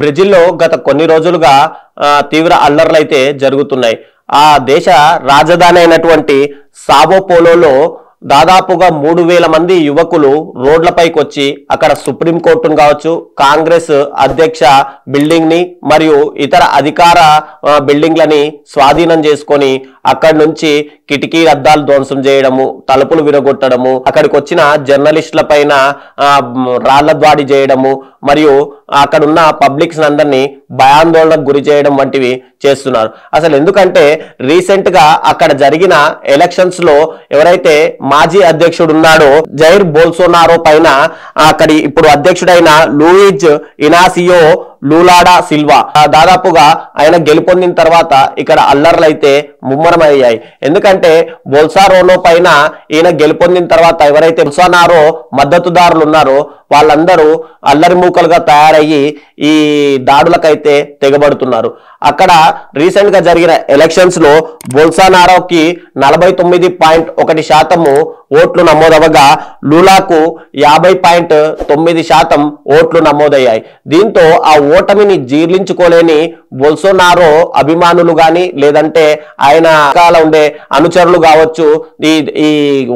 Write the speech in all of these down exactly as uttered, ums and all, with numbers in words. బ్రెజిల్లో గత కొన్ని రోజులుగా తీవ్ర అల్లర్లైతే జరుగుతున్నాయి. ఆ దేశ రాజధాని అయినటువంటి సావో పోలోలో దాదాపుగా మూడు వేల మంది యువకులు రోడ్లపైకి వచ్చి అక్కడ సుప్రీంకోర్టును కావచ్చు, కాంగ్రెస్ అధ్యక్ష బిల్డింగ్ ని మరియు ఇతర అధికార బిల్డింగ్లని స్వాధీనం చేసుకొని అక్కడి నుంచి కిటికీ అద్దాలు ధ్వంసం చేయడము, తలుపులు విరగొట్టడము, అక్కడికి వచ్చిన జర్నలిస్టుల పైన రాళ్ల దాడి చేయడము మరియు అక్కడున్న పబ్లిక్స్ అందరినీ భయాందోళనకు గురి చేయడం వంటివి చేస్తున్నారు. అసలు ఎందుకంటే రీసెంట్ గా అక్కడ జరిగిన ఎలక్షన్స్ లో ఎవరైతే మాజీ అధ్యక్షుడు ఉన్నాడో జైర్ బోల్సోనారో పైన అక్కడి ఇప్పుడు అధ్యక్షుడైన లూయిజ్ ఇనాసియో లూలాడా సిల్వా దాదాపుగా ఆయన గెలుపొందిన తర్వాత ఇక్కడ అల్లర్లైతే ముమ్మరమయ్యాయి. ఎందుకంటే బోల్సోనారో పైన ఈయన గెలుపొందిన తర్వాత ఎవరైతే బోల్సోనారో మద్దతుదారులు ఉన్నారో వాళ్ళందరూ అల్లరి మూకలుగా తయారయ్యి ఈ దాడులకైతే తెగబడుతున్నారు. అక్కడ రీసెంట్ గా జరిగిన ఎలక్షన్స్ లో బోల్సోనారోకి నలభై తొమ్మిది పాయింట్ ఒకటి శాతము ఓట్లు నమోదవగా లూలాకు యాభై పాయింట్ తొమ్మిది శాతం ఓట్లు నమోదయ్యాయి. దీంతో ఆ ఓటమిని జీర్ణించుకోలేని బోల్సోనారో అభిమానులు గాని లేదంటే ఆయన కాల ఉండే అనుచరులు కావచ్చు, ఈ ఈ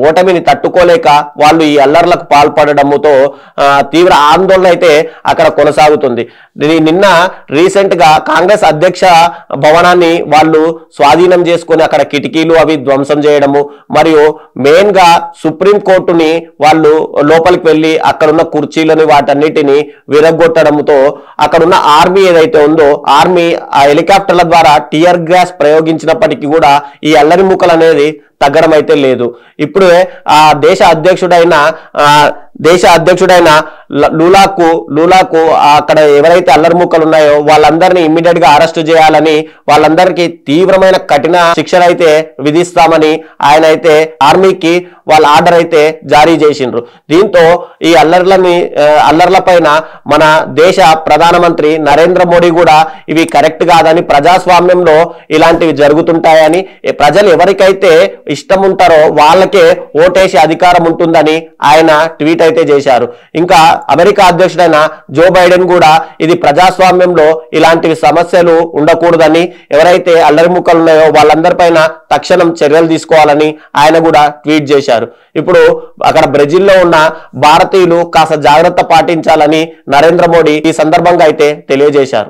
ఓటమిని తట్టుకోలేక వాళ్ళు ఈ అల్లర్లకు పాల్పడడంతో తీవ్ర ఆందోళన అయితే అక్కడ కొనసాగుతుంది. నిన్న రీసెంట్ గా కాంగ్రెస్ అధ్యక్ష భవనాన్ని వాళ్ళు స్వాధీనం చేసుకుని అక్కడ కిటికీలు అవి ధ్వంసం చేయడము మరియు మెయిన్ గా సుప్రీం కోర్టుని వాళ్ళు లోపలికి వెళ్ళి అక్కడున్న కుర్చీలని వాటన్నిటిని విరగొట్టడంతో అక్కడున్న ఆర్మీ ఏదైతే ఉందో ఆర్మీ ఆ హెలికాప్టర్ల ద్వారా టియర్ గ్యాస్ ప్రయోగించినప్పటికీ కూడా ఈ అల్లరి మూకలు అనేది తగ్గడం అయితే లేదు. ఇప్పుడు ఆ దేశ అధ్యక్షుడైన ఆ దేశ అధ్యక్షుడైన లూలాకు లూలాకు అక్కడ ఎవరైతే అల్లరిముక్కలు ఉన్నాయో వాళ్ళందరినీ ఇమ్మీడియట్ గా అరెస్టు చేయాలని, వాళ్ళందరికీ తీవ్రమైన కఠిన శిక్షలు అయితే విధిస్తామని ఆయన అయితే ఆర్మీకి వాళ్ళ ఆర్డర్ అయితే జారీ చేసిండ్రు. దీంతో ఈ అల్లర్లని అల్లర్ల పైన మన దేశ ప్రధానమంత్రి నరేంద్ర మోడీ కూడా ఇవి కరెక్ట్ కాదని, ప్రజాస్వామ్యంలో ఇలాంటివి జరుగుతుంటాయని, ప్రజలు ఎవరికైతే ఇష్టం ఉంటారో వాళ్ళకే ఓటేసే అధికారం ఉంటుందని ఆయన ట్వీట్ అయితే చేశారు. ఇంకా అమెరికా అధ్యక్షుడైన జో బైడెన్ కూడా ఇది ప్రజాస్వామ్యంలో ఇలాంటివి సమస్యలు ఉండకూడదని, ఎవరైతే అల్లరి ముక్కలు ఉన్నాయో వాళ్ళందరిపైన తక్షణం చర్యలు తీసుకోవాలని ఆయన కూడా ట్వీట్ చేశారు. ఇప్పుడు అక్కడ బ్రెజిల్లో ఉన్న భారతీయులు కాస్త జాగ్రత్త పాటించాలని నరేంద్ర మోడీ ఈ సందర్భంగా అయితే తెలియజేశారు.